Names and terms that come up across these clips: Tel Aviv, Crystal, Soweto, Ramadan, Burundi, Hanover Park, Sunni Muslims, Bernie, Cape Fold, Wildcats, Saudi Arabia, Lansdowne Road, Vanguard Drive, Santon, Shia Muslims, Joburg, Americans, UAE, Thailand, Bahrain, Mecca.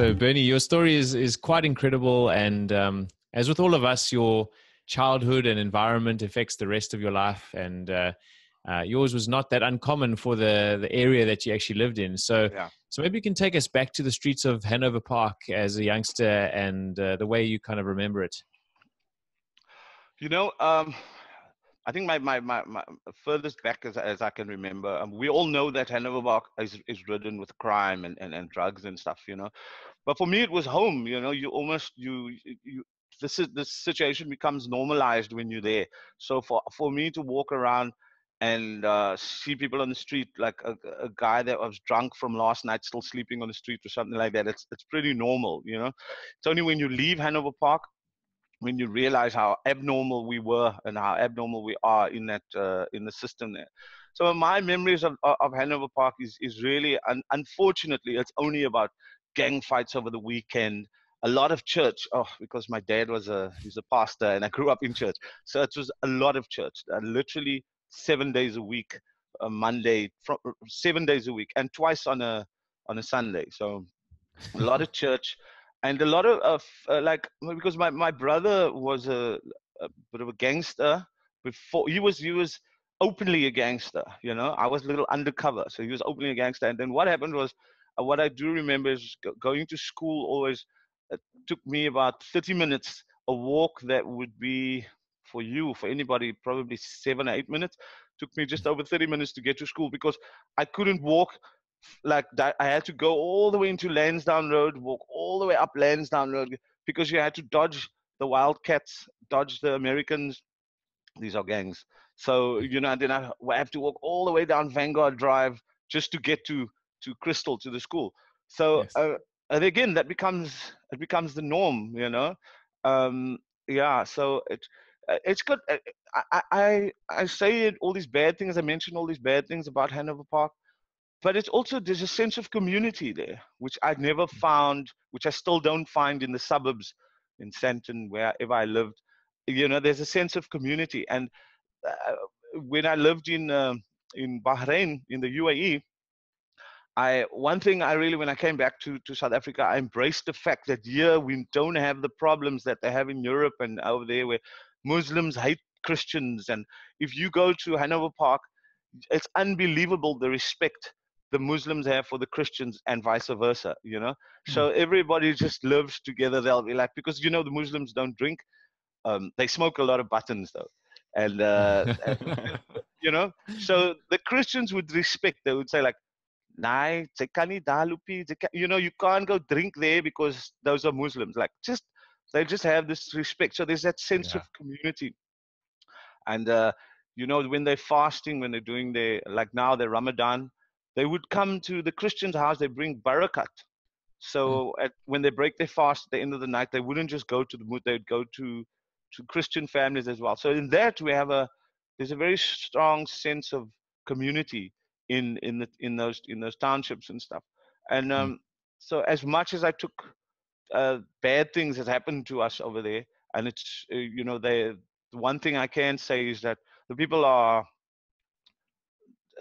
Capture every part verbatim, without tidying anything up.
So Bernie, your story is, is quite incredible. And um, as with all of us, your childhood and environment affects the rest of your life. And uh, uh, yours was not that uncommon for the, the area that you actually lived in. So, yeah. so maybe you can take us back to the streets of Hanover Park as a youngster and uh, the way you kind of remember it. You know, um, I think my, my, my, my furthest back as, as I can remember, um, we all know that Hanover Park is, is ridden with crime and, and, and drugs and stuff, you know. But for me, it was home, you know, you almost, you, you this is, this situation becomes normalized when you're there. So for, for me to walk around and uh, see people on the street, like a, a guy that was drunk from last night, still sleeping on the street or something like that, it's, it's pretty normal, you know. It's only when you leave Hanover Park, when you realize how abnormal we were and how abnormal we are in that uh, in the system there. So my memories of, of Hanover Park is, is really, un unfortunately, it's only about gang fights over the weekend, a lot of church, oh, because my dad was a, he's a pastor and I grew up in church. So it was a lot of church, uh, literally seven days a week, uh, Monday, from, seven days a week, and twice on a, on a Sunday. So a lot of church. And a lot of, of uh, like, because my, my brother was a, a bit of a gangster before, he was, he was openly a gangster, you know, I was a little undercover. So he was openly a gangster. And then what happened was, uh, what I do remember is go, going to school always uh, took me about thirty minutes, a walk that would be for you, for anybody, probably seven or eight minutes, took me just over thirty minutes to get to school because I couldn't walk. Like that, I had to go all the way into Lansdowne Road, walk all the way up Lansdowne Road because you had to dodge the Wildcats, dodge the Americans. These are gangs. So, you know, then I have to walk all the way down Vanguard Drive just to get to, to Crystal, to the school. So, yes. uh, and again, that becomes, it becomes the norm, you know? Um, yeah, so it, it's good. I, I, I say all these bad things, I mention all these bad things about Hanover Park. But it's also, there's a sense of community there, which I've never found, which I still don't find in the suburbs, in Santon, wherever I lived. You know, there's a sense of community. And uh, when I lived in, uh, in Bahrain, in the U A E, I, one thing I really, when I came back to, to South Africa, I embraced the fact that here yeah, we don't have the problems that they have in Europe and over there where Muslims hate Christians. And if you go to Hanover Park, it's unbelievable the respect the Muslims have for the Christians and vice versa, you know? Mm. So everybody just lives together. They'll be like, because you know, the Muslims don't drink. Um, they smoke a lot of buttons though. And, uh, and, you know, so the Christians would respect, they would say like, "Nai, zekani dalupi, zekani," you know, you can't go drink there because those are Muslims. Like just, they just have this respect. So there's that sense yeah. of community. And, uh, you know, when they're fasting, when they're doing their, like now their Ramadan, they would come to the Christian's house, they bring barakat. So mm. at, when they break their fast at the end of the night, they wouldn't just go to the mood, they'd go to, to Christian families as well. So in that we have a, there's a very strong sense of community in, in, the, in, those, in those townships and stuff. And um, mm. so as much as I took uh, bad things that happened to us over there, and it's, uh, you know, they, the one thing I can say is that the people are,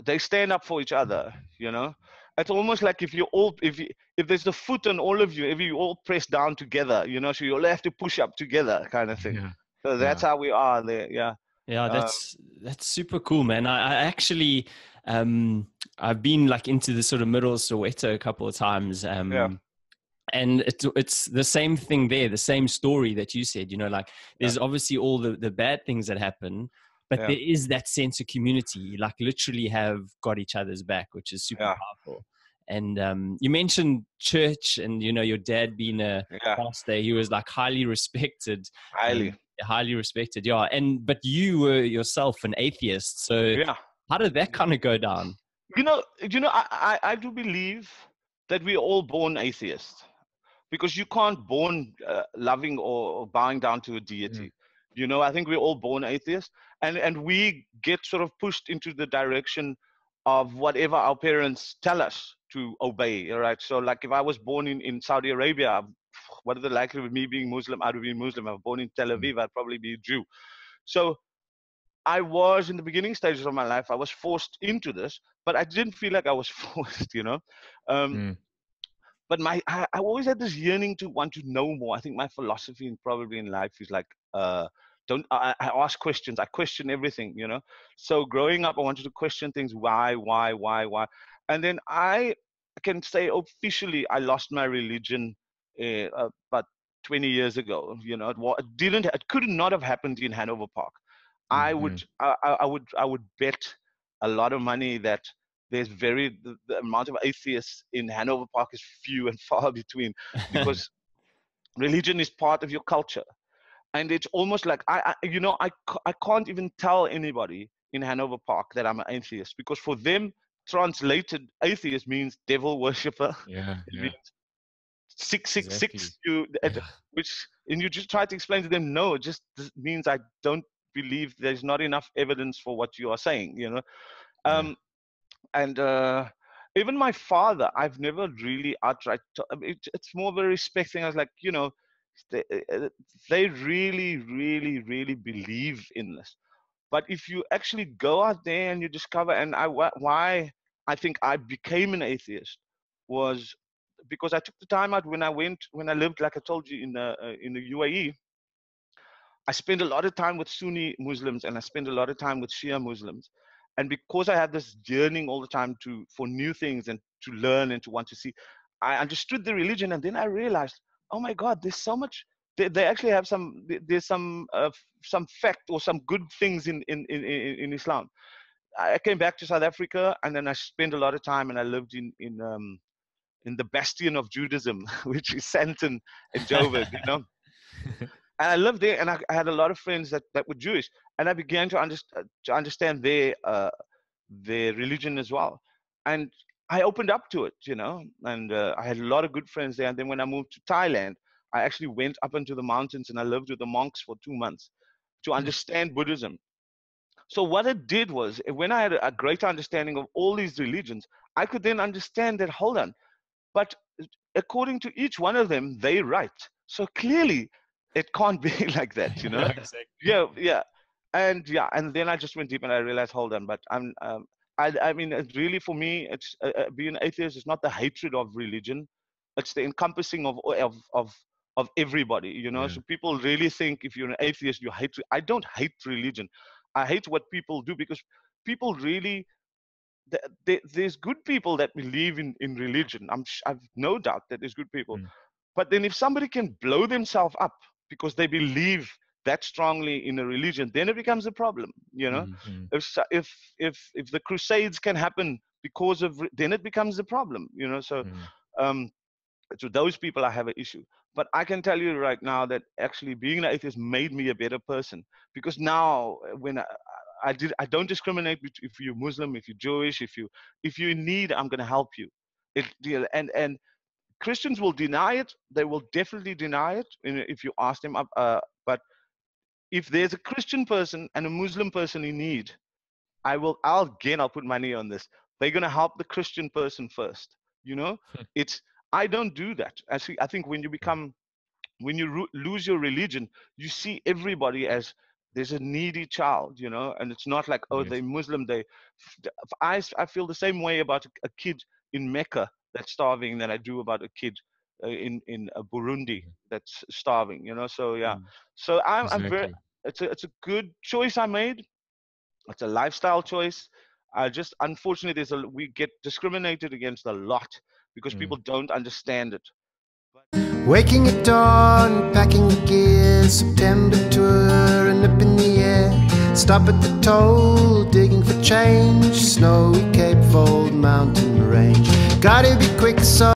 they stand up for each other, you know? It's almost like if you all, if you, if there's a foot on all of you, if you all press down together, you know, so you all have to push up together kind of thing. Yeah. So that's yeah. how we are there, yeah. Yeah, that's, um, that's super cool, man. I, I actually, um, I've been like into the sort of middle Soweto a couple of times. Um, yeah. And it, it's the same thing there, the same story that you said, you know, like there's yeah. obviously all the, the bad things that happen, but yeah. there is that sense of community, like literally have got each other's back, which is super yeah. powerful. And um, you mentioned church and, you know, your dad being a yeah. pastor, he was like highly respected. Highly. Highly respected, yeah. And, but you were yourself an atheist. So yeah. how did that kind of go down? You know, you know, I, I, I do believe that we're all born atheists because you can't born uh, loving or, or bowing down to a deity. Mm. You know, I think we're all born atheists and, and we get sort of pushed into the direction of whatever our parents tell us to obey, all right? So like if I was born in, in Saudi Arabia, what are the likelihood of me being Muslim? I would be Muslim. If I was born in Tel Aviv, I'd probably be a Jew. So I was in the beginning stages of my life, I was forced into this, but I didn't feel like I was forced, you know? Um, mm. But my, I, I always had this yearning to want to know more. I think my philosophy in probably in life is like, uh, don't, I, I ask questions. I question everything, you know? So growing up, I wanted to question things. Why, why, why, why? And then I can say officially, I lost my religion uh, about twenty years ago. You know, it, it didn't, it could not have happened in Hanover Park. Mm-hmm. I would, I, I would, I would bet a lot of money that there's very, the, the amount of atheists in Hanover Park is few and far between, because religion is part of your culture. And it's almost like, I, I you know, I, I can't even tell anybody in Hanover Park that I'm an atheist, because for them, translated atheist means devil worshiper. Yeah, yeah. Means six, six, exactly. six, you, yeah. Which, and you just try to explain to them, no, it just means I don't believe there's not enough evidence for what you are saying, you know? Um, yeah. And uh, even my father, I've never really outright, to, it, it's more of a respect thing. I was like, you know, they, they really, really, really believe in this. But if you actually go out there and you discover, and I, why I think I became an atheist was because I took the time out when I went, when I lived, like I told you, in the, uh, in the U A E, I spent a lot of time with Sunni Muslims and I spent a lot of time with Shia Muslims. And because I had this yearning all the time to for new things and to learn and to want to see, I understood the religion. And then I realized, oh my God, there's so much. They, they actually have some. There's some uh, some fact or some good things in in, in in Islam. I came back to South Africa and then I spent a lot of time and I lived in in um, in the bastion of Judaism, which is Santon and Joburg, you know. And I lived there, and I, I had a lot of friends that, that were Jewish, and I began to, under, to understand their uh, their religion as well. And I opened up to it, you know, and uh, I had a lot of good friends there. And then when I moved to Thailand, I actually went up into the mountains and I lived with the monks for two months to understand Buddhism. So what it did was, when I had a greater understanding of all these religions, I could then understand that, hold on, but according to each one of them, they write. So clearly, it can't be like that, you know? Yeah, exactly. yeah, yeah. And yeah, and then I just went deep and I realized, hold on, but I'm, um, I, I mean, it really for me, it's uh, being an atheist is not the hatred of religion, it's the encompassing of, of, of, of everybody, you know? Yeah. So people really think if you're an atheist, you hate, I don't hate religion. I hate what people do, because people really, they, they, there's good people that believe in, in religion. I'm, I've no doubt that there's good people. Mm. But then if somebody can blow themselves up because they believe that strongly in a religion, then it becomes a problem, you know? Mm-hmm. If, if, if, if the crusades can happen because of, then it becomes a problem, you know? So, mm. um, to those people, I have an issue. But I can tell you right now that actually being an atheist made me a better person, because now when I, I did, I don't discriminate if you're Muslim, if you're Jewish, if you, if you're in need, I'm going to help you. It, and, and, Christians will deny it. They will definitely deny it if you ask them. Uh, but if there's a Christian person and a Muslim person in need, I will, I'll, again, I'll put money on this. They're going to help the Christian person first. You know, it's, I don't do that. Actually, I think when you become, when you ro- lose your religion, you see everybody as there's a needy child, you know, and it's not like, oh, yes. They're Muslim. They, I, I feel the same way about a kid in Mecca that's starving than I do about a kid uh, in in uh, Burundi that's starving, you know. So yeah, mm. so I'm, exactly. I'm very. It's a it's a good choice I made. It's a lifestyle choice. I just unfortunately there's a we get discriminated against a lot because mm. people don't understand it. Waking at dawn, packing your gear, September tour, and up in the air. Stop at the toll, digging for change. Snowy Cape Fold mountain range. Gotta be quick, so